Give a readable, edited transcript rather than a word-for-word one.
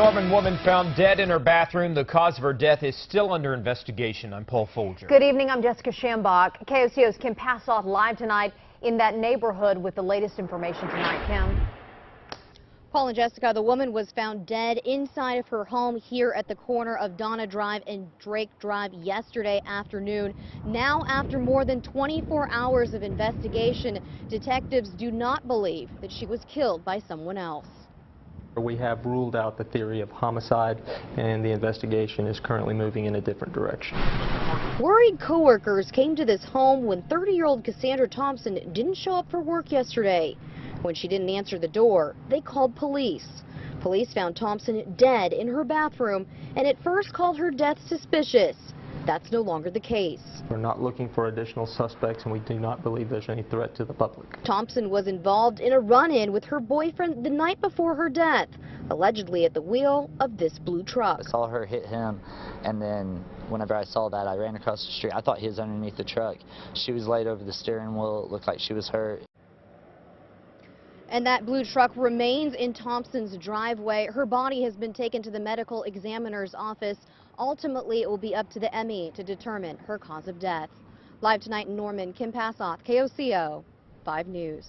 Norman woman found dead in her bathroom. The cause of her death is still under investigation. I'm Paul Folger. Good evening. I'm Jessica Schambach. KOCO's Kim Passoth live tonight in that neighborhood with the latest information tonight. Kim. Paul and Jessica, the woman was found dead inside of her home here at the corner of Donna Drive and Drake Drive yesterday afternoon. Now, after more than 24 hours of investigation, detectives do not believe that she was killed by someone else. We have ruled out the theory of homicide, and the investigation is currently moving in a different direction. Worried coworkers came to this home when 30-year-old Cassandra Thompson didn't show up for work yesterday. When she didn't answer the door, they called police. Police found Thompson dead in her bathroom and at first called her death suspicious. That's no longer the case. We're not looking for additional suspects, and we do not believe there's any threat to the public. Thompson was involved in a run-in with her boyfriend the night before her death, allegedly at the wheel of this blue truck. I saw her hit him, and then whenever I saw that, I ran across the street. I thought he was underneath the truck. She was laid over the steering wheel. It looked like she was hurt. And that blue truck remains in Thompson's driveway. Her body has been taken to the medical examiner's office. Ultimately, it will be up to the ME to determine her cause of death. Live tonight in Norman, Kim Passoth, KOCO 5 News.